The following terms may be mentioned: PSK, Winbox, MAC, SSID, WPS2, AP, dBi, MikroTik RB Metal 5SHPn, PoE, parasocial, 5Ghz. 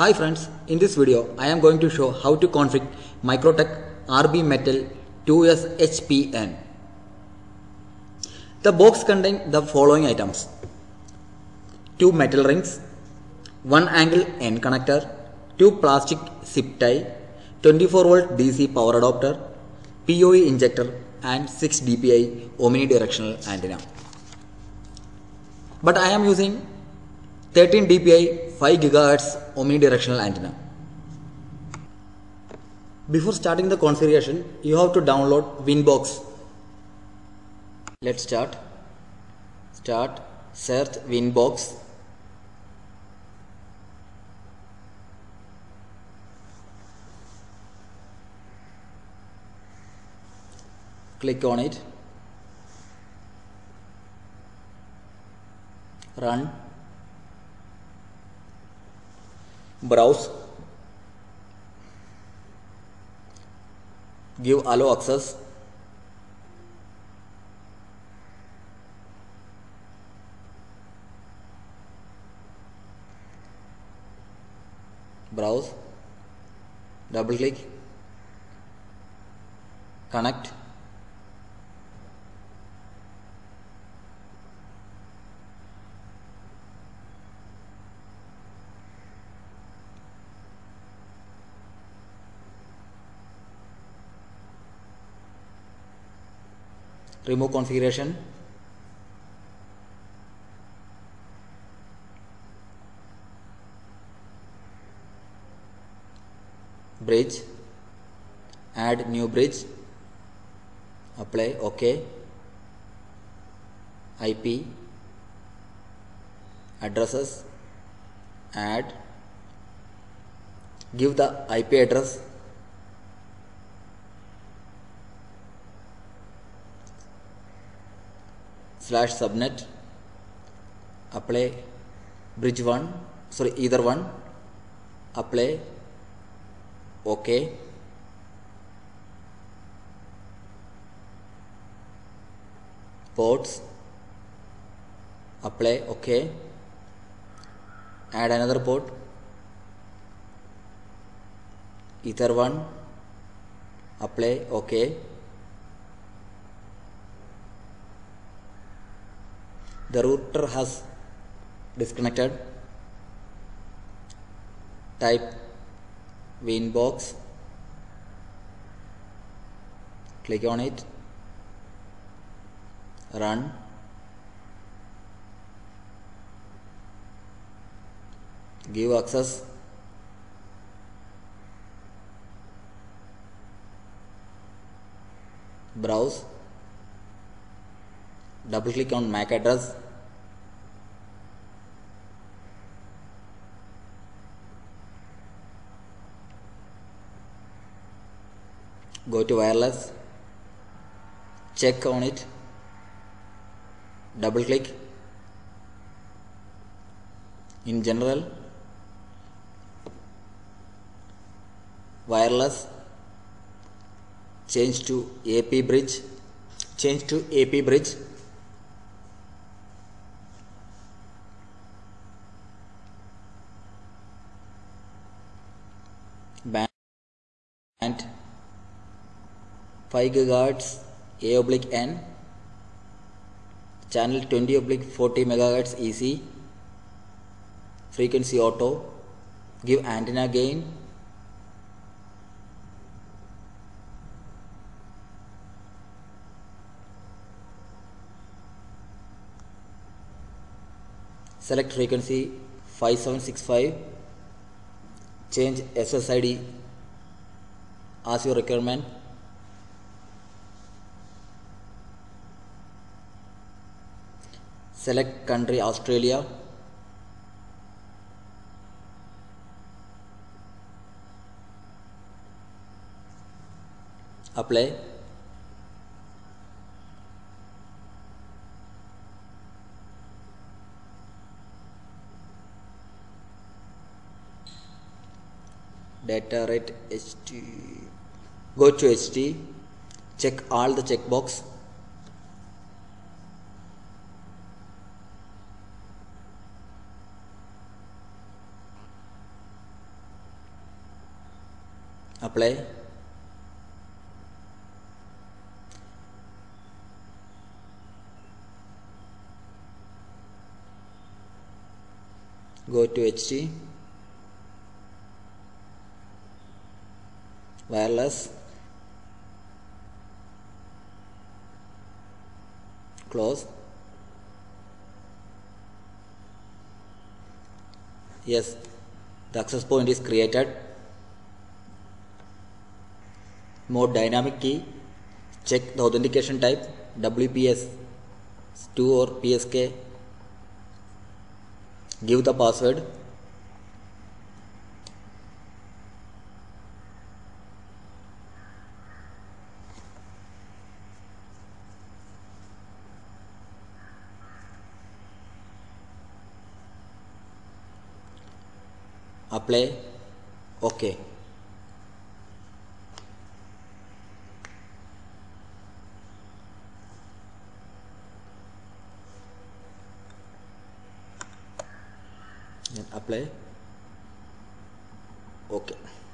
Hi friends, in this video I am going to show how to configure MikroTik RB Metal 5SHPn. The box contains the following items: 2 metal rings, 1 angle N connector, 2 plastic zip tie, 24 volt DC power adapter, PoE injector and 6 dBi omnidirectional antenna. But I am using 13 dBi 5 GHz omnidirectional antenna. Before starting the configuration, you have to download Winbox. Let's start, search Winbox. Click on it. Run. Browse. Give allow access. Browse. Double click. Connect. Remove configuration. Bridge. Add new bridge. Apply. OK. IP. Addresses. Add. Give the IP address. /subnet. Apply bridge one, sorry, either one. Apply. OK. Ports. Apply. OK. Add another port, either one. Apply. OK. The router has disconnected. Type Winbox. Click on it. Run. Give access. Browse. Double click on MAC address. Go to wireless. Check on it. Double click. In general, wireless. Change to AP bridge. Change to AP bridge. Band 5 GHz A/N, channel 20/40 MHz EC, frequency auto, give antenna gain, select frequency 5765, change SSID as your requirement. Select country Australia. Apply. Data rate HT. Go to HT. Check all the checkbox. Apply. Go to HT, wireless, close. Yes, the access point is created. More dynamic key, check the authentication type, WPS2 or PSK. Give the password. Apply. OK. Apply. OK.